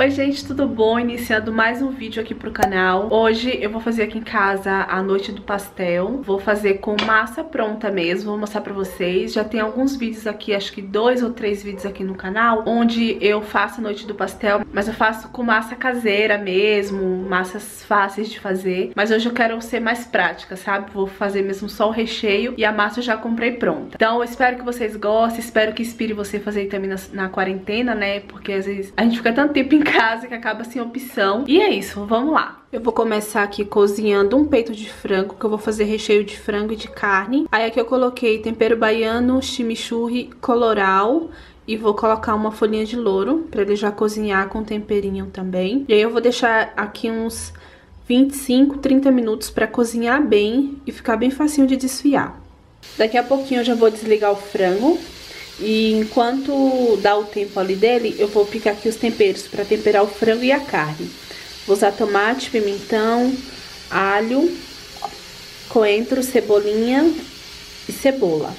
Oi gente, tudo bom? Iniciando mais um vídeo aqui pro canal. Hoje eu vou fazer aqui em casa a noite do pastel. Vou fazer com massa pronta mesmo, vou mostrar pra vocês. Já tem alguns vídeos aqui, acho que 2 ou 3 vídeos aqui no canal, onde eu faço a noite do pastel, mas eu faço com massa caseira mesmo, massas fáceis de fazer. Mas hoje eu quero ser mais prática, sabe? Vou fazer mesmo só o recheio e a massa eu já comprei pronta. Então eu espero que vocês gostem, espero que inspire você a fazer também na quarentena, né? Porque às vezes a gente fica tanto tempo em casa que acaba sem opção. E é isso, vamos lá. Eu vou começar aqui cozinhando um peito de frango, que eu vou fazer recheio de frango e de carne. Aí aqui eu coloquei tempero baiano, chimichurri, colorau e vou colocar uma folhinha de louro pra ele já cozinhar com temperinho também. E aí eu vou deixar aqui uns 25, 30 minutos pra cozinhar bem e ficar bem facinho de desfiar. Daqui a pouquinho eu já vou desligar o frango. E enquanto dá o tempo ali dele, eu vou picar aqui os temperos para temperar o frango e a carne. Vou usar tomate, pimentão, alho, coentro, cebolinha e cebola.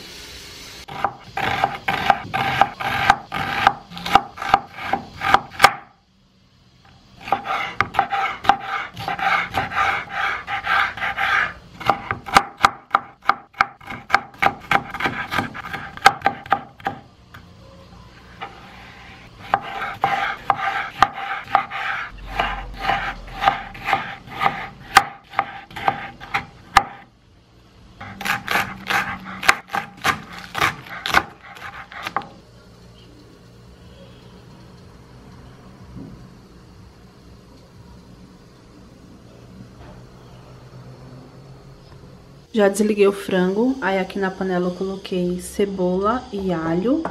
Já desliguei o frango, aí aqui na panela eu coloquei cebola e alho.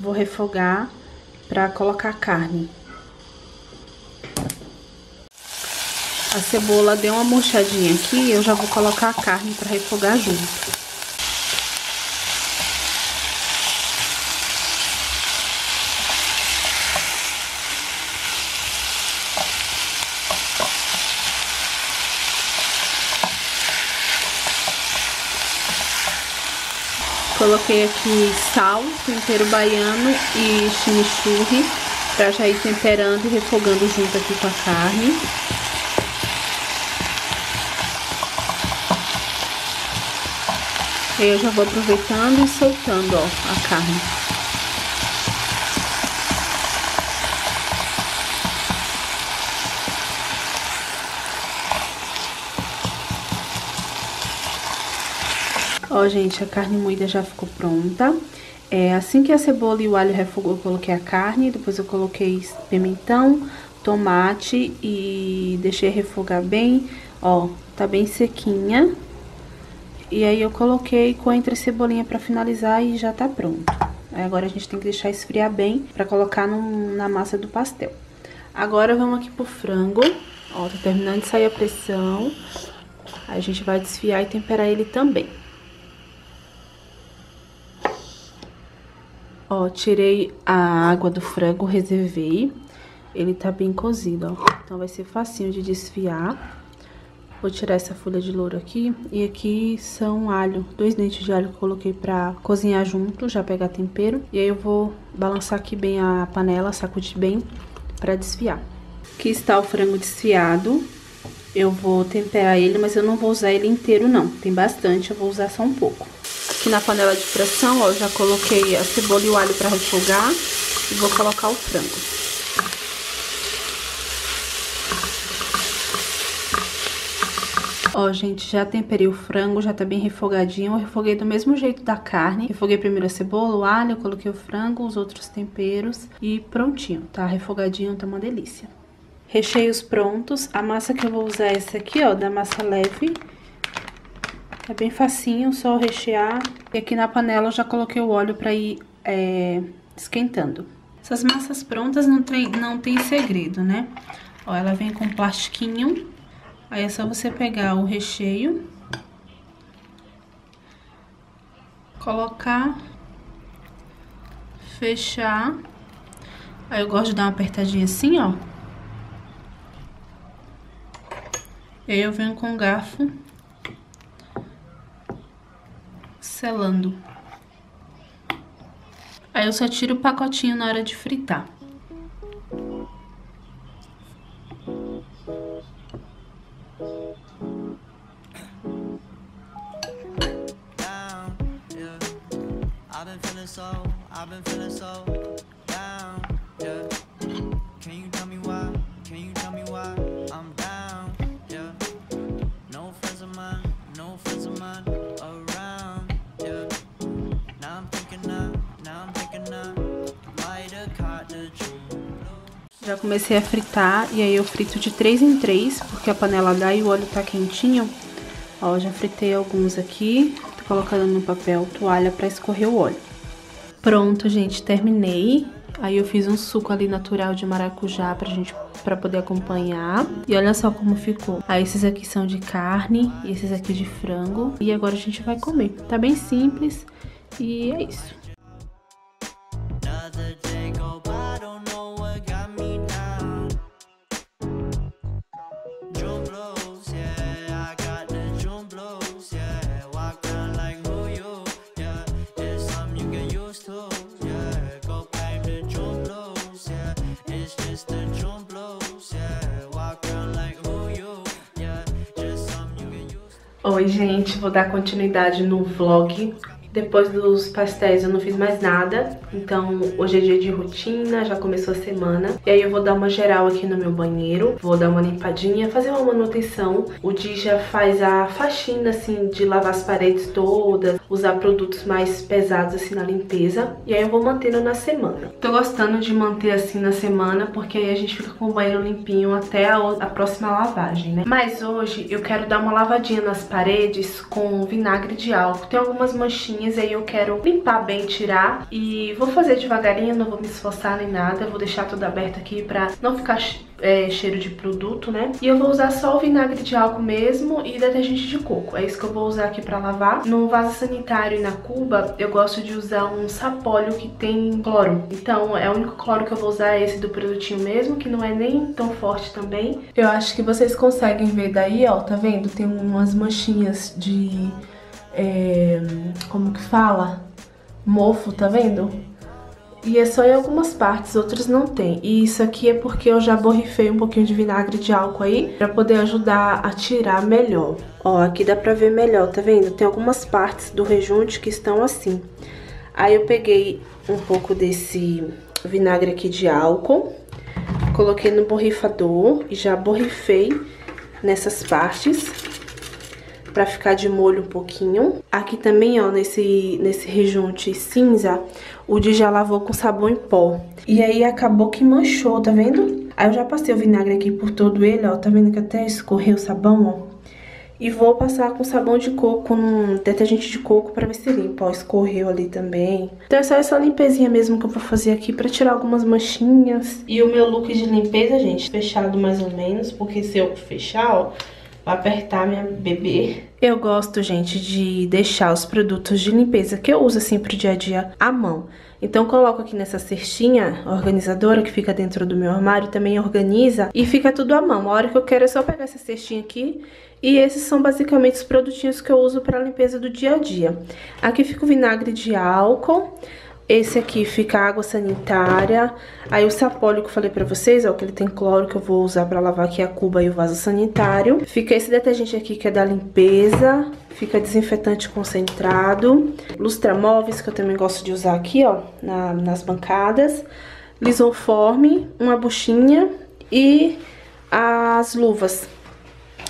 Vou refogar pra colocar a carne. A cebola deu uma murchadinha aqui, eu já vou colocar a carne pra refogar junto. Coloquei aqui sal, tempero baiano e chimichurri pra já ir temperando e refogando junto aqui com a carne. E eu já vou aproveitando e soltando, ó, a carne. Ó, gente, a carne moída já ficou pronta. Assim que a cebola e o alho refogou, eu coloquei a carne, depois eu coloquei pimentão, tomate e deixei refogar bem. Ó, tá bem sequinha. E aí eu coloquei coentro e cebolinha pra finalizar e já tá pronto. Aí agora a gente tem que deixar esfriar bem pra colocar na massa do pastel. Agora vamos aqui pro frango. Ó, tá terminando de sair a pressão. Aí a gente vai desfiar e temperar ele também. Ó, tirei a água do frango, reservei. Ele tá bem cozido, ó. Então vai ser facinho de desfiar. Vou tirar essa folha de louro aqui. E aqui são alho, 2 dentes de alho que eu coloquei pra cozinhar junto, já pegar tempero. E aí eu vou balançar aqui bem a panela, sacudir bem pra desfiar. Aqui está o frango desfiado. Eu vou temperar ele, mas eu não vou usar ele inteiro não. Tem bastante, eu vou usar só um pouco. Aqui na panela de pressão, ó, eu já coloquei a cebola e o alho para refogar e vou colocar o frango. Ó, gente, já temperei o frango, já tá bem refogadinho. Eu refoguei do mesmo jeito da carne. Refoguei primeiro a cebola, o alho, eu coloquei o frango, os outros temperos e prontinho, tá? Refogadinho, tá uma delícia. Recheios prontos. A massa que eu vou usar é essa aqui, ó, da massa leve. É bem facinho, só rechear. E aqui na panela eu já coloquei o óleo pra ir esquentando. Essas massas prontas não tem segredo, né? Ó, ela vem com um plastiquinho. Aí é só você pegar o recheio, colocar, fechar. Aí eu gosto de dar uma apertadinha assim, ó. E aí eu venho com um garfo selando. Aí eu só tiro o pacotinho na hora de fritar. so, I've been feeling so down, yeah. Can you tell me why? Can you tell me why I'm down, yeah? No friends of mine around, yeah. Now I'm thinking I might have caught the dream. Já comecei a fritar e aí eu frito de 3 em 3, porque a panela dá e o óleo tá quentinho. Ó, já fritei alguns aqui, tô colocando no papel toalha pra escorrer o óleo. Pronto, gente, terminei. Aí eu fiz um suco ali natural de maracujá pra poder acompanhar. E olha só como ficou. Aí esses aqui são de carne e esses aqui de frango. E agora a gente vai comer. Tá bem simples e é isso. Oi, gente, vou dar continuidade no vlog. Depois dos pastéis eu não fiz mais nada, então hoje é dia de rotina, já começou a semana. E aí eu vou dar uma geral aqui no meu banheiro, vou dar uma limpadinha, fazer uma manutenção. O Di já faz a faxina, assim, de lavar as paredes todas, usar produtos mais pesados, assim, na limpeza. E aí eu vou mantendo na semana. Tô gostando de manter assim na semana, porque aí a gente fica com o banheiro limpinho até a próxima lavagem, né? Mas hoje eu quero dar uma lavadinha nas paredes com vinagre de álcool. Tem algumas manchinhas aí eu quero limpar bem, tirar, e vou fazer devagarinho, não vou me esforçar nem nada, vou deixar tudo aberto aqui pra não ficar cheiro de produto, né? E eu vou usar só o vinagre de álcool mesmo e detergente de coco, é isso que eu vou usar aqui pra lavar. No vaso sanitário e na cuba eu gosto de usar um sapólio que tem cloro, então é o único cloro que eu vou usar, é esse do produtinho mesmo, que não é nem tão forte também. Eu acho que vocês conseguem ver daí, ó, tá vendo? Tem umas manchinhas de... como que fala? Mofo, tá vendo? E é só em algumas partes, outras não tem. E isso aqui é porque eu já borrifei um pouquinho de vinagre de álcool aí, pra poder ajudar a tirar melhor. Ó, aqui dá pra ver melhor, tá vendo? Tem algumas partes do rejunte que estão assim. Aí eu peguei um pouco desse vinagre aqui de álcool, coloquei no borrifador e já borrifei nessas partes, pra ficar de molho um pouquinho. Aqui também, ó, nesse rejunte cinza, o Di já lavou com sabão em pó. E aí acabou que manchou, tá vendo? Aí eu já passei o vinagre aqui por todo ele, ó, tá vendo que até escorreu o sabão, ó. E vou passar com sabão de coco, num detergente de coco, pra ver se limpa, ó, escorreu ali também. Então é só essa limpezinha mesmo que eu vou fazer aqui pra tirar algumas manchinhas. E o meu look de limpeza, gente, fechado mais ou menos, porque se eu fechar, ó, vou apertar minha bebê. Eu gosto, gente, de deixar os produtos de limpeza que eu uso assim pro dia a dia à mão. Então coloco aqui nessa cestinha organizadora que fica dentro do meu armário, também organiza e fica tudo à mão. A hora que eu quero é só pegar essa cestinha aqui. E esses são basicamente os produtinhos que eu uso pra limpeza do dia a dia. Aqui fica o vinagre de álcool. Esse aqui fica água sanitária. Aí o sapólio que eu falei pra vocês, ó, que ele tem cloro, que eu vou usar pra lavar aqui a cuba e o vaso sanitário. Fica esse detergente aqui que é da limpeza. Fica desinfetante concentrado. Lustramóveis, que eu também gosto de usar aqui, ó, nas bancadas. Lisoforme, uma buchinha e as luvas.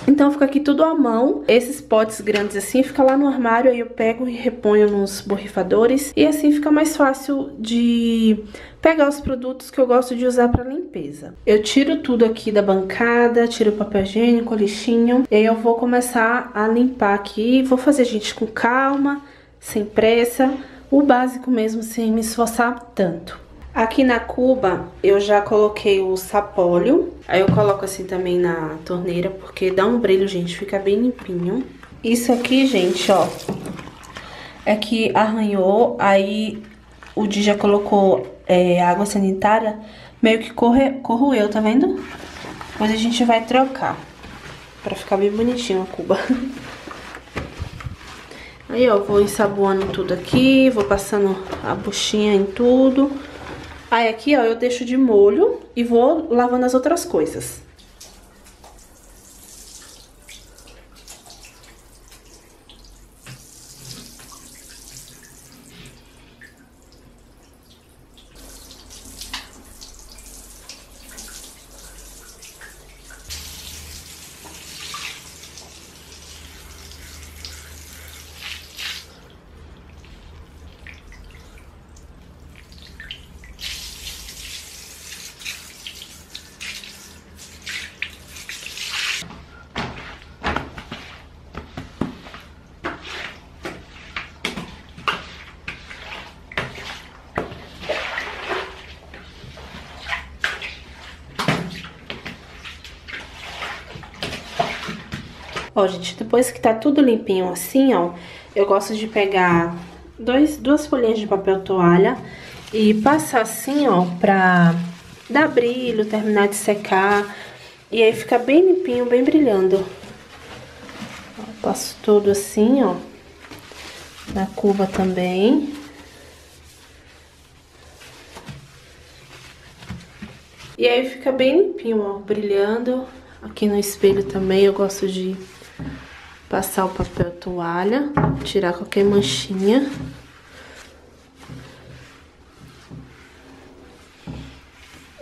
Então fica aqui tudo à mão, esses potes grandes assim, fica lá no armário, aí eu pego e reponho nos borrifadores. E assim fica mais fácil de pegar os produtos que eu gosto de usar pra limpeza. Eu tiro tudo aqui da bancada, tiro o papel higiênico, o lixinho. E aí eu vou começar a limpar aqui, vou fazer, gente, com calma, sem pressa, o básico mesmo, sem me esforçar tanto. Aqui na cuba eu já coloquei o sapólio, aí eu coloco assim também na torneira, porque dá um brilho, gente, fica bem limpinho. Isso aqui, gente, ó, é que arranhou, aí o Di já colocou água sanitária, meio que corroeu, tá vendo? Mas a gente vai trocar, pra ficar bem bonitinho a cuba. Aí, ó, vou ensaboando tudo aqui, vou passando a buchinha em tudo. Aí aqui, ó, eu deixo de molho e vou lavando as outras coisas. Ó, gente, depois que tá tudo limpinho assim, ó, eu gosto de pegar duas folhinhas de papel toalha e passar assim, ó, pra dar brilho, terminar de secar. E aí fica bem limpinho, bem brilhando. Ó, passo tudo assim, ó, na curva também. E aí fica bem limpinho, ó, brilhando. Aqui no espelho também eu gosto de passar o papel toalha, tirar qualquer manchinha.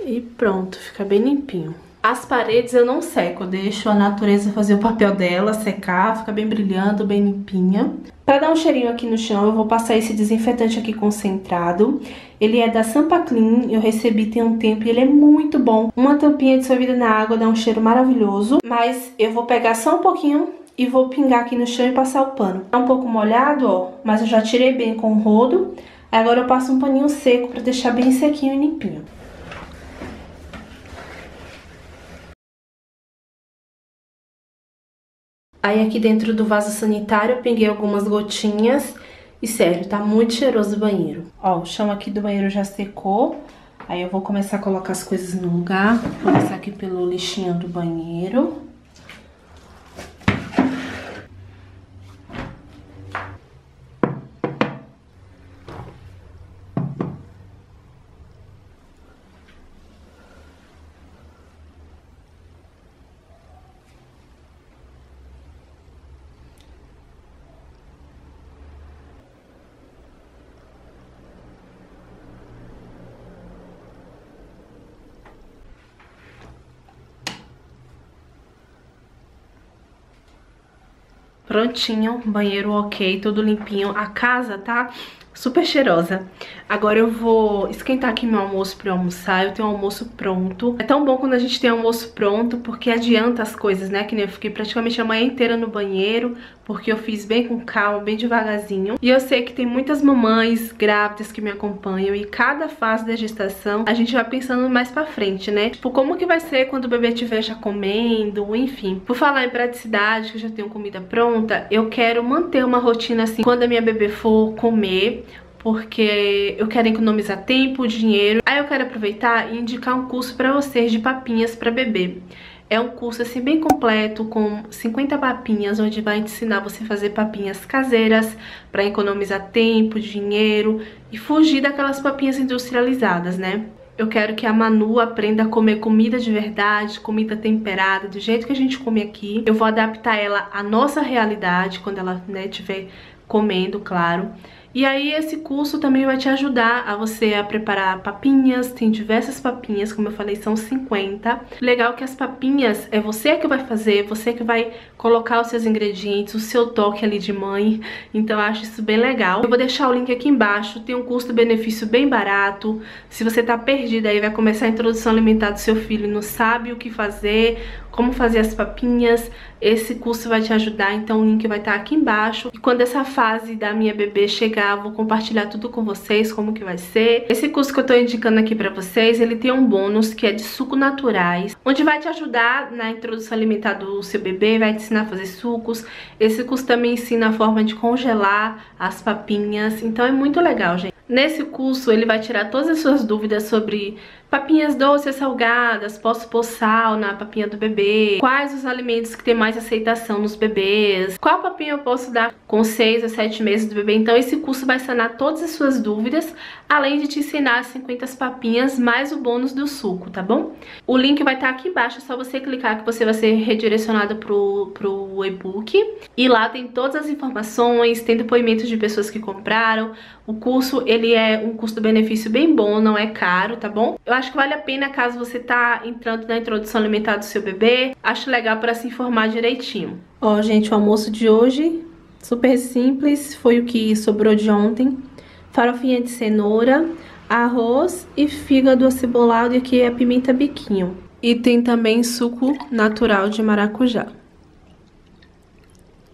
E pronto, fica bem limpinho. As paredes eu não seco, eu deixo a natureza fazer o papel dela, secar, fica bem brilhando, bem limpinha. Pra dar um cheirinho aqui no chão, eu vou passar esse desinfetante aqui concentrado. Ele é da Sampa Clean, eu recebi tem um tempo e ele é muito bom. Uma tampinha dissolvida na água dá um cheiro maravilhoso, mas eu vou pegar só um pouquinho e vou pingar aqui no chão e passar o pano. Tá um pouco molhado, ó, mas eu já tirei bem com o rodo. Agora eu passo um paninho seco pra deixar bem sequinho e limpinho. Aí aqui dentro do vaso sanitário eu pinguei algumas gotinhas e sério, tá muito cheiroso o banheiro. Ó, o chão aqui do banheiro já secou, aí eu vou começar a colocar as coisas no lugar. Vou começar aqui pelo lixinho do banheiro. Prontinho, banheiro ok, tudo limpinho. A casa tá super cheirosa. Agora eu vou esquentar aqui meu almoço pra eu almoçar. Eu tenho um almoço pronto. É tão bom quando a gente tem almoço pronto, porque adianta as coisas, né? Que nem eu fiquei praticamente a manhã inteira no banheiro, porque eu fiz bem com calma, bem devagarzinho. E eu sei que tem muitas mamães grávidas que me acompanham, e cada fase da gestação a gente vai pensando mais pra frente, né? Tipo, como que vai ser quando o bebê estiver já comendo, enfim. Por falar em praticidade, que eu já tenho comida pronta, eu quero manter uma rotina assim, quando a minha bebê for comer, porque eu quero economizar tempo, dinheiro. Aí eu quero aproveitar e indicar um curso pra vocês de papinhas pra bebê. É um curso assim bem completo, com 50 papinhas, onde vai ensinar você a fazer papinhas caseiras para economizar tempo, dinheiro e fugir daquelas papinhas industrializadas, né? Eu quero que a Manu aprenda a comer comida de verdade, comida temperada, do jeito que a gente come aqui. Eu vou adaptar ela à nossa realidade, quando ela, né, tiver comendo, claro. E aí esse curso também vai te ajudar a você a preparar papinhas. Tem diversas papinhas, como eu falei, são 50. Legal que as papinhas é você que vai fazer, você que vai colocar os seus ingredientes, o seu toque ali de mãe. Então eu acho isso bem legal. Eu vou deixar o link aqui embaixo, tem um custo-benefício bem barato. Se você tá perdida aí, vai começar a introdução alimentar do seu filho e não sabe o que fazer, como fazer as papinhas, esse curso vai te ajudar, então o link vai estar aqui embaixo. E quando essa fase da minha bebê chegar, vou compartilhar tudo com vocês, como que vai ser. Esse curso que eu tô indicando aqui pra vocês, ele tem um bônus que é de sucos naturais, onde vai te ajudar na introdução alimentar do seu bebê, vai te ensinar a fazer sucos. Esse curso também ensina a forma de congelar as papinhas, então é muito legal, gente. Nesse curso ele vai tirar todas as suas dúvidas sobre papinhas doces, salgadas, posso pôr sal na papinha do bebê, quais os alimentos que tem mais aceitação nos bebês, qual papinha eu posso dar com 6 a 7 meses do bebê. Então esse curso vai sanar todas as suas dúvidas, além de te ensinar as 50 papinhas mais o bônus do suco, tá bom? O link vai estar aqui embaixo, é só você clicar que você vai ser redirecionado pro e-book. E lá tem todas as informações, tem depoimentos de pessoas que compraram. O curso ele é um custo-benefício bem bom, não é caro, tá bom? Eu acho que vale a pena caso você tá entrando na introdução alimentar do seu bebê. Acho legal para se informar direitinho. Ó, gente, o almoço de hoje, super simples, foi o que sobrou de ontem. Farofinha de cenoura, arroz e fígado acebolado, e aqui é pimenta biquinho. E tem também suco natural de maracujá.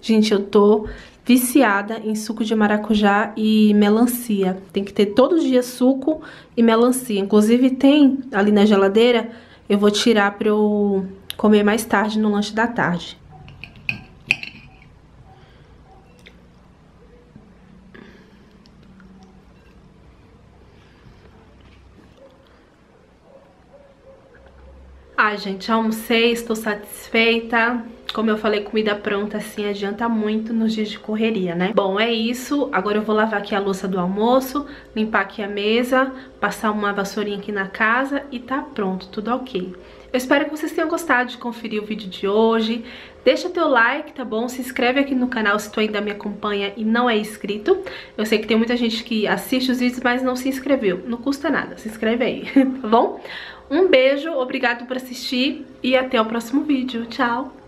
Gente, eu tô viciada em suco de maracujá e melancia. Tem que ter todo dia suco e melancia. Inclusive tem ali na geladeira, eu vou tirar pra eu comer mais tarde no lanche da tarde. Ai, gente, almocei, estou satisfeita. Como eu falei, comida pronta assim adianta muito nos dias de correria, né? Bom, é isso. Agora eu vou lavar aqui a louça do almoço, limpar aqui a mesa, passar uma vassourinha aqui na casa e tá pronto, tudo ok. Eu espero que vocês tenham gostado de conferir o vídeo de hoje. Deixa teu like, tá bom? Se inscreve aqui no canal se tu ainda me acompanha e não é inscrito. Eu sei que tem muita gente que assiste os vídeos, mas não se inscreveu. Não custa nada, se inscreve aí, tá bom? Um beijo, obrigado por assistir e até o próximo vídeo. Tchau!